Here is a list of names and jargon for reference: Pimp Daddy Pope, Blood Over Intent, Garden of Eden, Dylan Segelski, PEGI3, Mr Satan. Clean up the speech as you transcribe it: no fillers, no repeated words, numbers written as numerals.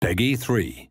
PEGI3.